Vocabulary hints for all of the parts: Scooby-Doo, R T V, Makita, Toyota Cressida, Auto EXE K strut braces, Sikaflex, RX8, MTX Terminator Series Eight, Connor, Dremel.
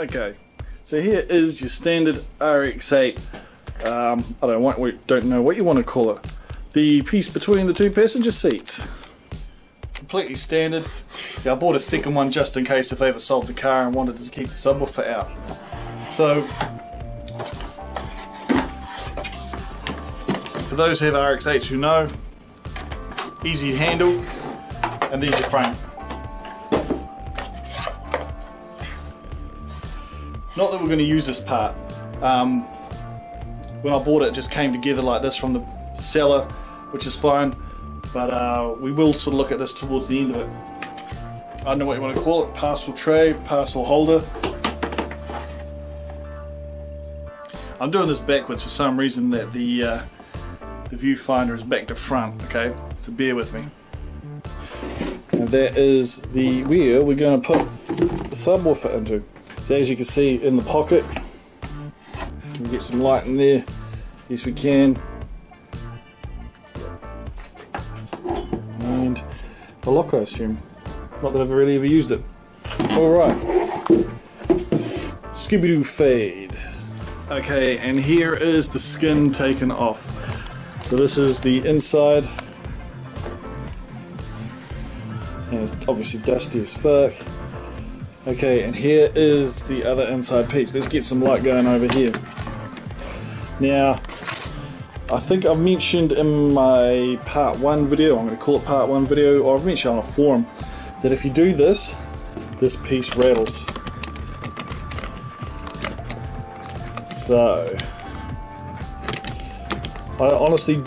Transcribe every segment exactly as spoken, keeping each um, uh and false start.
Okay, so here is your standard R X eight. Um, I don't want, we don't know what you want to call it. The piece between the two passenger seats. Completely standard. See, I bought a second one just in case if they ever sold the car and wanted to keep the subwoofer out. So, for those who have R X eights, you know, easy to handle, and there's your frame. Not that we're going to use this part. Um, when I bought it, it just came together like this from the seller, which is fine, but uh, we will sort of look at this towards the end of it. I don't know what you want to call it, parcel tray, parcel holder. I'm doing this backwards for some reason, that the uh, the viewfinder is back to front, okay, so bear with me. And that is the where we're going to put the subwoofer into. So as you can see in the pocket, can we get some light in there? Yes we can. And a lock I assume, not that I've really ever used it. Alright, Scooby-Doo fade. Okay, and here is the skin taken off. So this is the inside. And it's obviously dusty as fuck. Okay, and here is the other inside piece. Let's get some light going over here. Now, I think I've mentioned in my part one video, I'm going to call it part one video, or I've mentioned on a forum, that if you do this, this piece rattles. So, I honestly,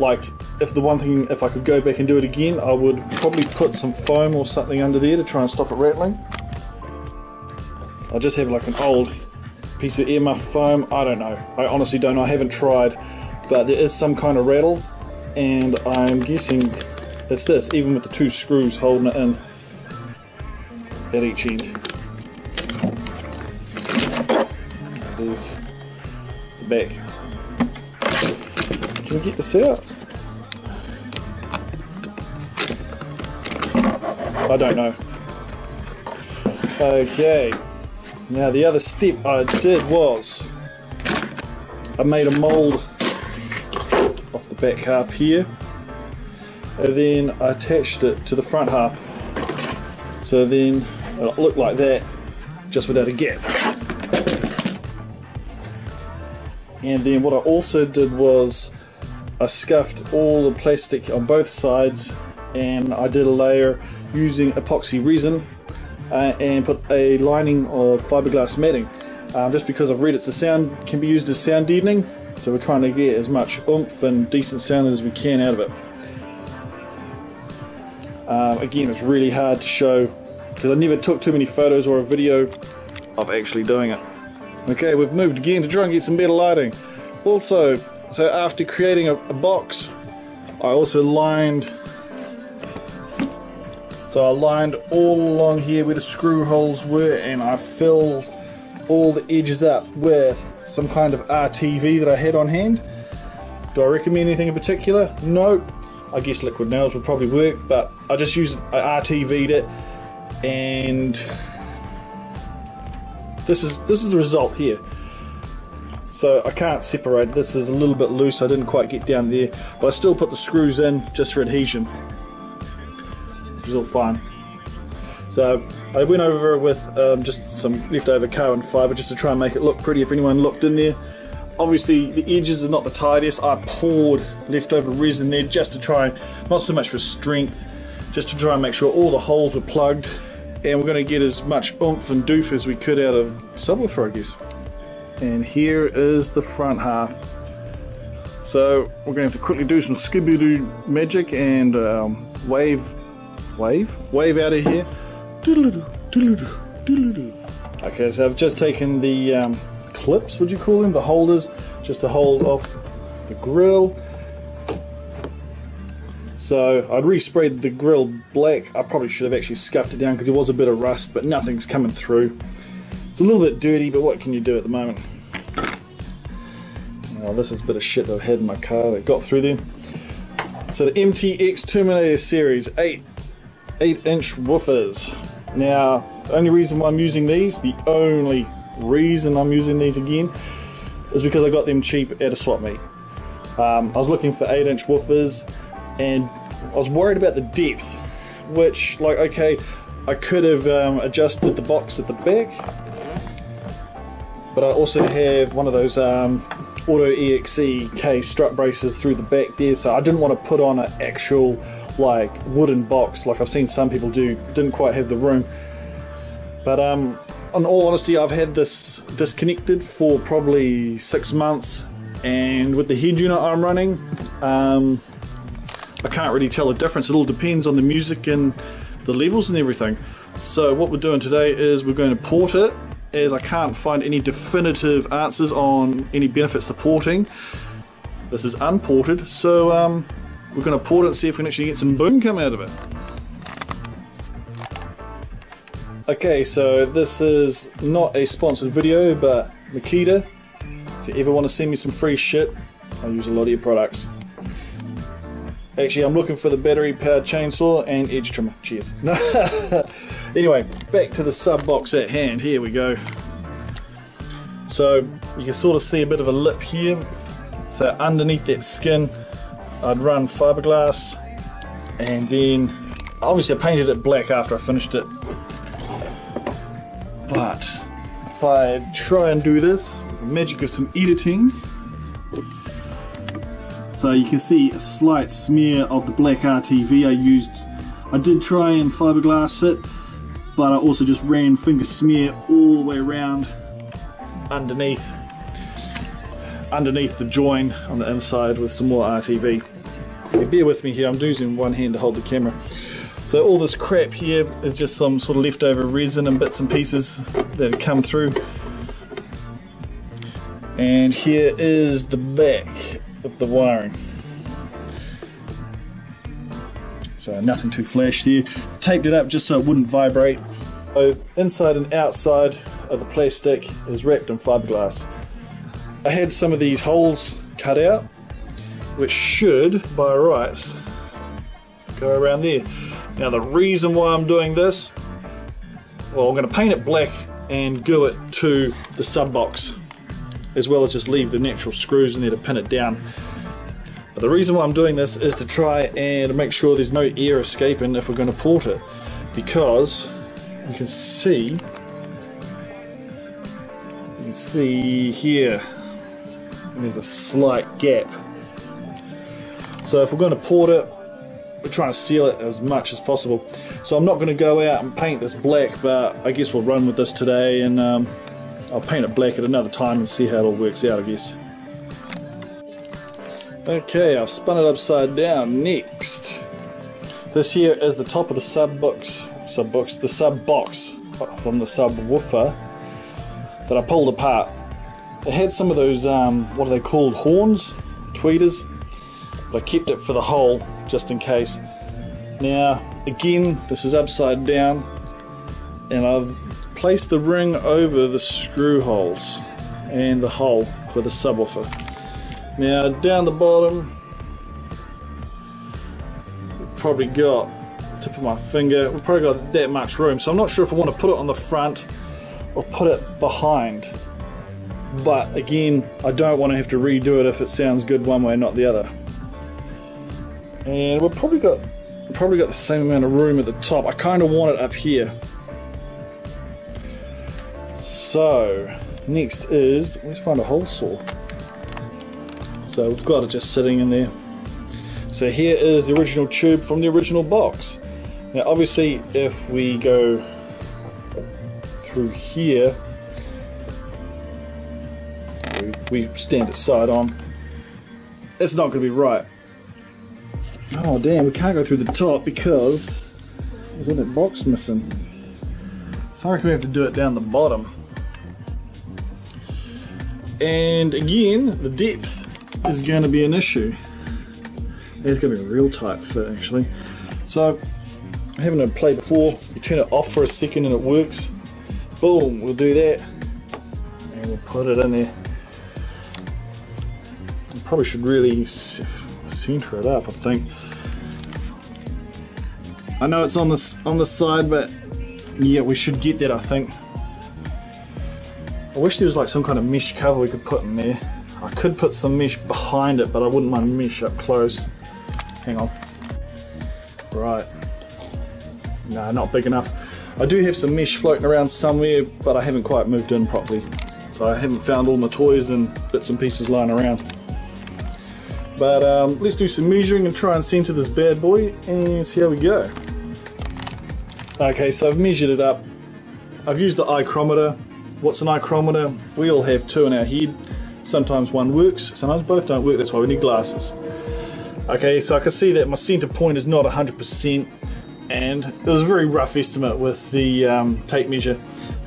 like, if the one thing, if I could go back and do it again, I would probably put some foam or something under there to try and stop it rattling. I just have like an old piece of earmuff foam, I don't know, I honestly don't know, I haven't tried, but there is some kind of rattle, and I'm guessing it's this, even with the two screws holding it in at each end. There's the back. Can we get this out? I don't know. Okay, now the other step I did was I made a mould off the back half here, and then I attached it to the front half, so then it looked like that, just without a gap. And then what I also did was I scuffed all the plastic on both sides, and I did a layer using epoxy resin uh, and put a lining of fiberglass matting, um, just because I've read it's a sound can be used as sound deadening, so we're trying to get as much oomph and decent sound as we can out of it. Um, again, it's really hard to show because I never took too many photos or a video of actually doing it. Okay, we've moved again to try and get some better lighting. Also, so after creating a, a box, I also lined, so I lined all along here where the screw holes were, and I filled all the edges up with some kind of R T V that I had on hand. Do I recommend anything in particular? No. I guess liquid nails would probably work, but I just used, I R T V'd it, and This is this is the result here. So I can't separate. This is a little bit loose. I didn't quite get down there, but I still put the screws in just for adhesion. It was all fine. So I went over with um, just some leftover carbon fibre just to try and make it look pretty. If anyone looked in there, obviously the edges are not the tidiest. I poured leftover resin there just to try, not so much for strength, just to try and make sure all the holes were plugged. And we're going to get as much oomph and doof as we could out of subwoofer, I guess. And here is the front half. So we're going to have to quickly do some Scooby-Doo magic and um, wave, wave, wave out of here. Doodle-doo, doodle-doo, doodle-doo. Okay, so I've just taken the um, clips, would you call them, the holders, just to hold off the grill. So I'd resprayed the grill black. I probably should have actually scuffed it down because there was a bit of rust, but nothing's coming through. It's a little bit dirty, but what can you do at the moment? Oh, this is a bit of shit that I've had in my car that got through there. So the M T X Terminator Series eight, eight inch woofers. Now, the only reason why I'm using these, the only reason I'm using these again, is because I got them cheap at a swap meet. Um, I was looking for eight inch woofers, and I was worried about the depth, which, like, okay, I could have um, adjusted the box at the back, but I also have one of those um, Auto E X E K strut braces through the back there, so I didn't want to put on an actual like wooden box like I've seen some people do. Didn't quite have the room. But um, in all honesty, I've had this disconnected for probably six months, and with the head unit I'm running, um, I can't really tell the difference. It all depends on the music and the levels and everything. So what we're doing today is we're going to port it, as I can't find any definitive answers on any benefits to porting. This is unported, so um, we're going to port it and see if we can actually get some boom come out of it. Okay, so this is not a sponsored video, but Makita, if you ever want to send me some free shit, I use a lot of your products. Actually, I'm looking for the battery-powered chainsaw and edge trimmer. Cheers. Anyway, back to the sub box at hand. Here we go. So you can sort of see a bit of a lip here. So underneath that skin, I'd run fiberglass, and then obviously I painted it black after I finished it. But if I try and do this with the magic of some editing, so you can see a slight smear of the black R T V I used. I did try and fiberglass it, but I also just ran finger smear all the way around underneath underneath the join on the inside with some more R T V. Okay, bear with me here, I'm using one hand to hold the camera. So all this crap here is just some sort of leftover resin and bits and pieces that have come through. And here is the back of the wiring. So nothing too flash there. Taped it up just so it wouldn't vibrate. So inside and outside of the plastic is wrapped in fiberglass. I had some of these holes cut out, which should, by rights, go around there. Now the reason why I'm doing this, well, I'm going to paint it black and glue it to the sub box, as well as just leave the natural screws in there to pin it down. But the reason why I'm doing this is to try and make sure there's no air escaping if we're going to port it, because you can see, you can see here, there's a slight gap. So if we're going to port it, we're trying to seal it as much as possible. So I'm not going to go out and paint this black, but I guess we'll run with this today, and um, I'll paint it black at another time and see how it all works out, I guess. Okay, I've spun it upside down. Next, this here is the top of the sub box, sub box, the sub box from the subwoofer that I pulled apart. It had some of those um, what are they called, horns, tweeters, but I kept it for the hole just in case. Now, again, this is upside down, and I've place the ring over the screw holes and the hole for the subwoofer. Now down the bottom, we've probably got, tip of my finger, we've probably got that much room, so I'm not sure if I want to put it on the front or put it behind. But again, I don't want to have to redo it if it sounds good one way not the other. And we've probably got probably got the same amount of room at the top. I kind of want it up here. So next is, let's find a hole saw. So we've got it just sitting in there. So here is the original tube from the original box. Now obviously if we go through here, we, we stand it side on, it's not going to be right. Oh damn, we can't go through the top because there's all that box missing. So I reckon we have to do it down the bottom. And again, the depth is going to be an issue. It's going to be a real tight fit actually. So, having a play before, you turn it off for a second and it works. Boom, we'll do that. And we'll put it in there. You probably should really center it up, I think. I know it's on this, on this side, but yeah, we should get that, I think. I wish there was like some kind of mesh cover we could put in there. I could put some mesh behind it, but I wouldn't want mesh up close. Hang on. Right. No, not big enough. I do have some mesh floating around somewhere, but I haven't quite moved in properly. So I haven't found all my toys and bits and pieces lying around. But um, let's do some measuring and try and center this bad boy and see how we go. Okay, so I've measured it up. I've used the ichrometer. What's an ichrometer? We all have two in our head. Sometimes one works, sometimes both don't work. That's why we need glasses. Okay, so I can see that my center point is not one hundred percent, and it was a very rough estimate with the um, tape measure.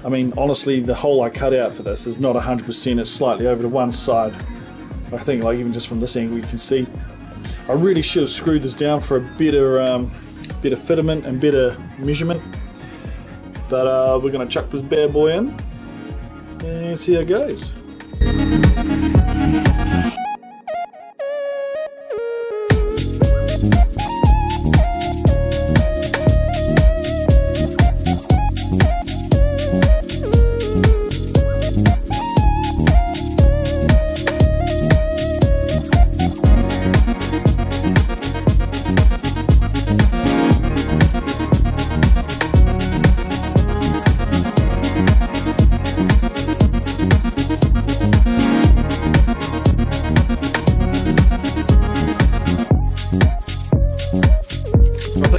I mean, honestly, the hole I cut out for this is not one hundred percent, it's slightly over to one side. I think, like, even just from this angle you can see. I really should have screwed this down for a better, um, better fitment and better measurement. But uh, we're going to chuck this bad boy in and see how it goes.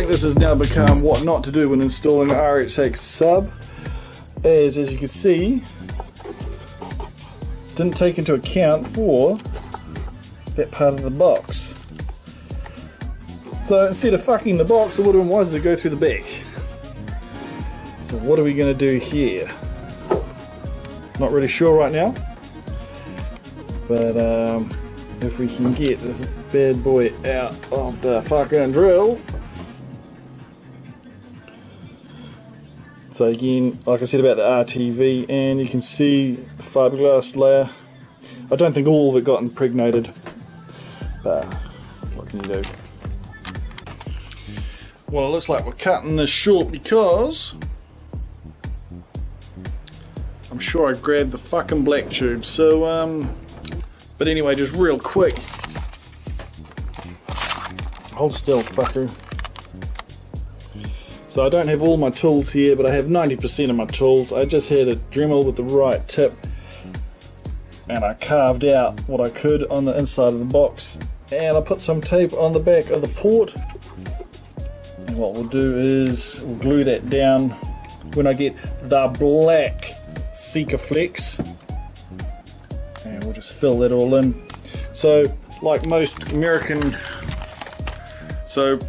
This has now become what not to do when installing an R X eight sub, as as you can see, didn't take into account for that part of the box. So instead of fucking the box, it would have been wiser to go through the back. So what are we going to do here? Not really sure right now, but um, if we can get this bad boy out of the fucking drill. So again, like I said about the R T V, and you can see the fiberglass layer. I don't think all of it got impregnated, but what can you do? Well, it looks like we're cutting this short because I'm sure I grabbed the fucking black tube. So, um, but anyway, just real quick. Hold still, fucker. So I don't have all my tools here, but I have ninety percent of my tools. I just had a Dremel with the right tip, and I carved out what I could on the inside of the box, and I put some tape on the back of the port, and what we'll do is we'll glue that down when I get the black Sikaflex, and we'll just fill that all in. So like most American so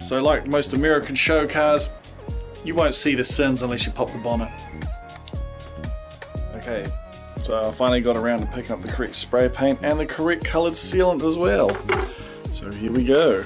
So like most American show cars, you won't see the sins unless you pop the bonnet. Okay, so I finally got around to picking up the correct spray paint and the correct coloured sealant as well. So here we go.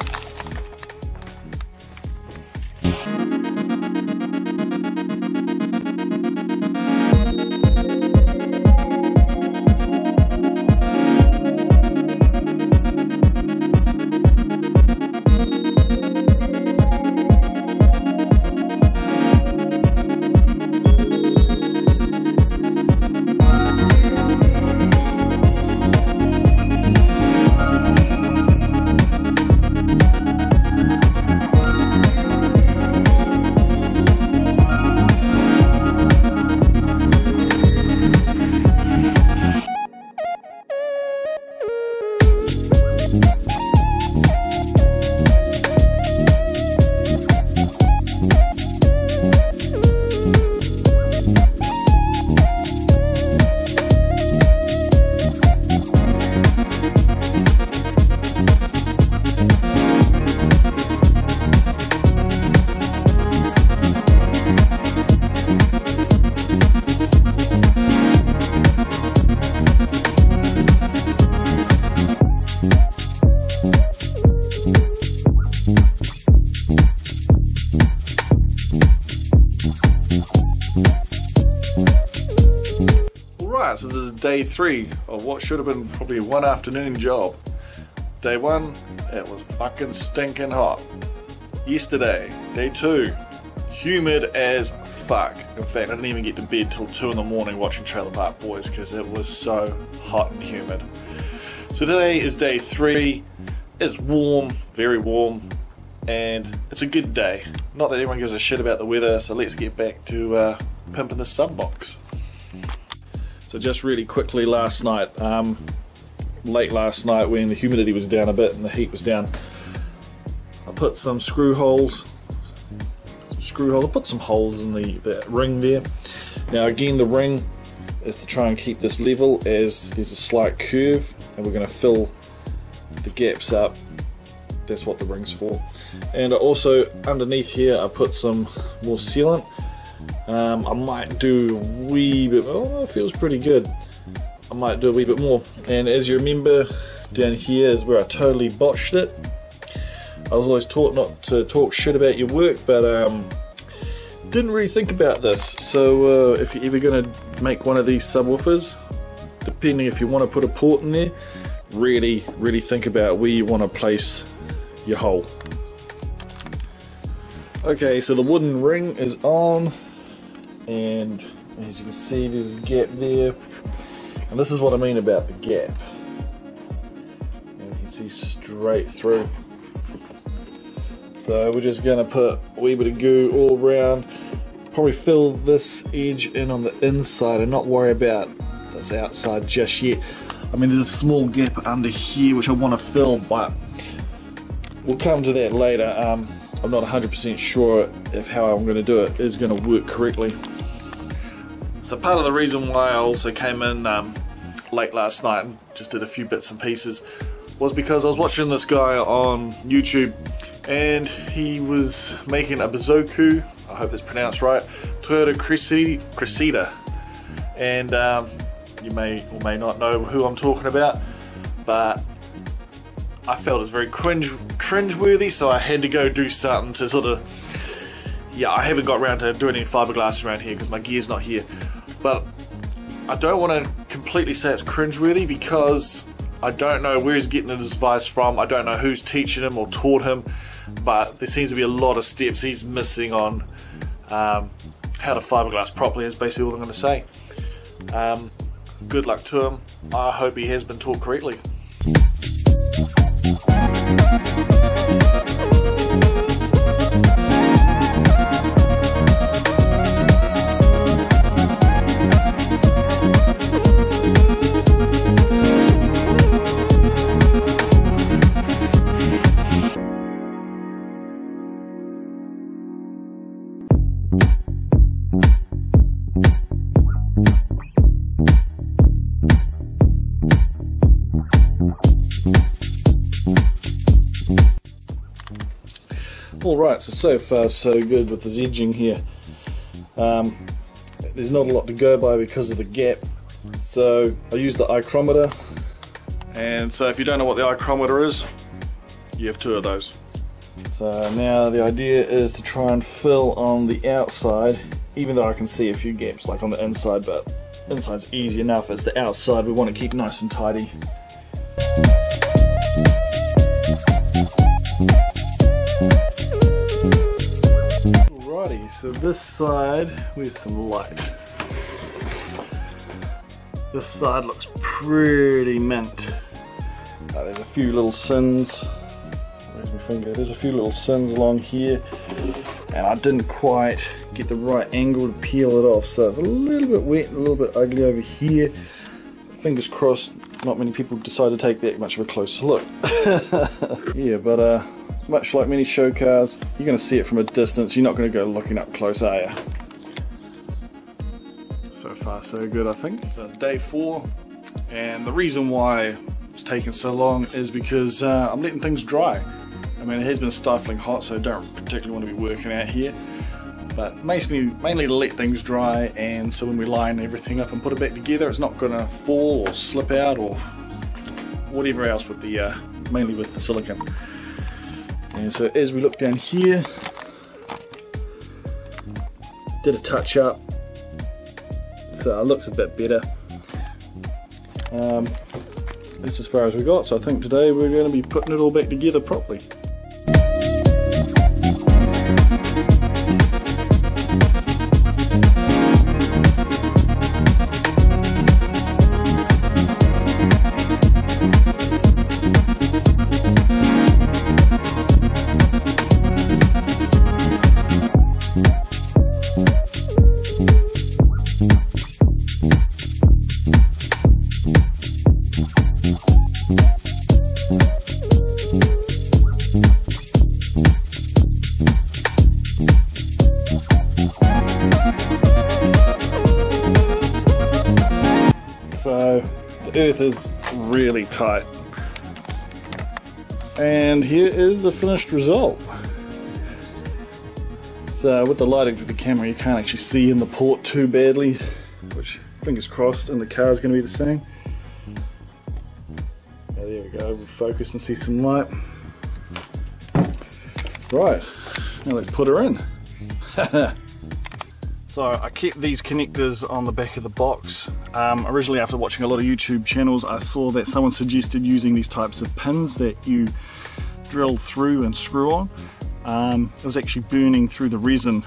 So this is day three of what should have been probably one afternoon job. Day one, it was fucking stinking hot. Yesterday, day two, humid as fuck. In fact, I didn't even get to bed till two in the morning watching Trailer Park Boys because it was so hot and humid. So today is day three. It's warm, very warm, and it's a good day. Not that everyone gives a shit about the weather, so let's get back to uh, pimping the sub box. So just really quickly last night, um, late last night when the humidity was down a bit and the heat was down, I put some screw holes, some screw holes, I put some holes in the, the ring there. Now again, the ring is to try and keep this level as there's a slight curve, and we're going to fill the gaps up. That's what the ring's for. And also underneath here I put some more sealant. um, I might do a wee bit, oh it feels pretty good, I might do a wee bit more. And as you remember, down here is where I totally botched it. I was always taught not to talk shit about your work, but um, didn't really think about this. So uh, if you're ever going to make one of these subwoofers, depending if you want to put a port in there, really really think about where you want to place your hole. Okay, so the wooden ring is on, and as you can see there's a gap there, and this is what I mean about the gap, and you can see straight through. So we're just going to put a wee bit of goo all around, probably fill this edge in on the inside and not worry about this outside just yet. I mean, there's a small gap under here which I want to fill, but we'll come to that later. Um, I'm not one hundred percent sure if how I'm going to do it is going to work correctly. So part of the reason why I also came in um, late last night and just did a few bits and pieces was because I was watching this guy on YouTube, and he was making a Bazooku, I hope that's pronounced right, Toyota Cressida, and um, you may or may not know who I'm talking about, but I felt it was very cringe cringeworthy, so I had to go do something to sort of, yeah, I haven't got around to doing any fiberglass around here because my gear's not here, but I don't want to completely say it's cringeworthy because I don't know where he's getting his advice from, I don't know who's teaching him or taught him, but there seems to be a lot of steps he's missing on um, how to fiberglass properly is basically all I'm going to say. Um, Good luck to him. I hope he has been taught correctly. Alright, so so far so good with this edging here. Um, there's not a lot to go by because of the gap, so I use the ichrometer. And so if you don't know what the ichrometer is, you have two of those. So now the idea is to try and fill on the outside, even though I can see a few gaps like on the inside, but inside's easy enough. It's the outside we want to keep nice and tidy. So this side, where's some light? This side looks pretty mint. Uh, there's a few little sins. Where's my finger? There's a few little sins along here, and I didn't quite get the right angle to peel it off, so it's a little bit wet, a little bit ugly over here. Fingers crossed, not many people decide to take that much of a close look. Yeah, but uh, much like many show cars, you're going to see it from a distance, you're not going to go looking up close, are you? So far so good, I think. So it's day four, and the reason why it's taken so long is because uh, I'm letting things dry. I mean, it has been stifling hot, so I don't particularly want to be working out here, but mainly, mainly to let things dry, and so when we line everything up and put it back together, it's not going to fall or slip out or whatever else with the, uh, mainly with the silicone. And so as we look down here, did a touch up, so it looks a bit better. Um, that's as far as we got, so I think today we're going to be putting it all back together properly. earth is really tight. And here is the finished result. So with the lighting with the camera, you can't actually see in the port too badly, which fingers crossed, and the car is going to be the same. Now there we go, we'll focus and see some light. Right, now let's put her in. So I kept these connectors on the back of the box. Um, originally, after watching a lot of YouTube channels, I saw that someone suggested using these types of pins that you drill through and screw on. Um, it was actually burning through the resin,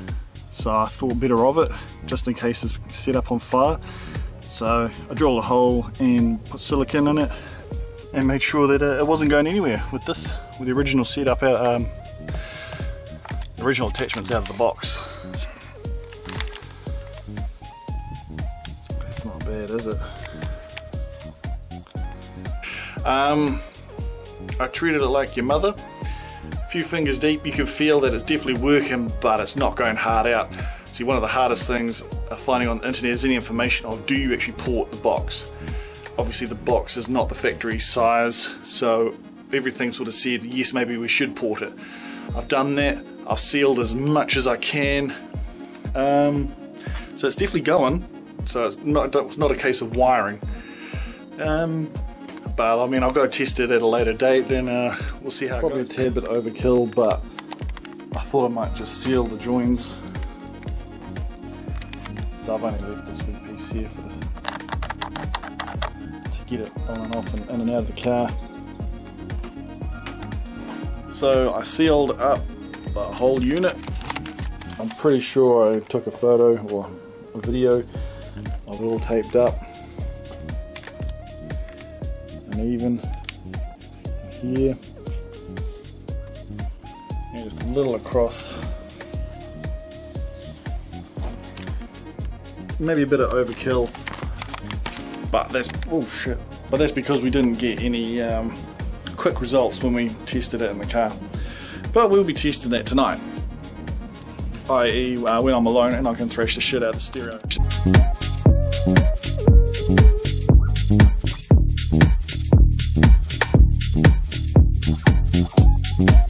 so I thought better of it, just in case it's set up on fire. So I drilled a hole and put silicone in it and made sure that it wasn't going anywhere with this, with the original setup, um, original attachments out of the box. It's not bad, is it? Um, I treated it like your mother. A few fingers deep, you can feel that it's definitely working, but it's not going hard out. See, one of the hardest things of finding on the internet is any information of do you actually port the box. Obviously the box is not the factory size, so everything sort of said, yes, maybe we should port it. I've done that, I've sealed as much as I can. Um, so it's definitely going, so it's not, it's not a case of wiring. Um, But I mean, I'll go test it at a later date, and uh, we'll see how it goes. Probably a tad bit overkill, but I thought I might just seal the joins. So I've only left this wee piece here for the, to get it on and off and in and out of the car. So I sealed up the whole unit. I'm pretty sure I took a photo or a video of it all taped up. Even here and just a little across, maybe a bit of overkill, but that's oh shit but that's because we didn't get any um, quick results when we tested it in the car. But we'll be testing that tonight, i e uh, when I'm alone and I can thrash the shit out of the stereo. Thank you.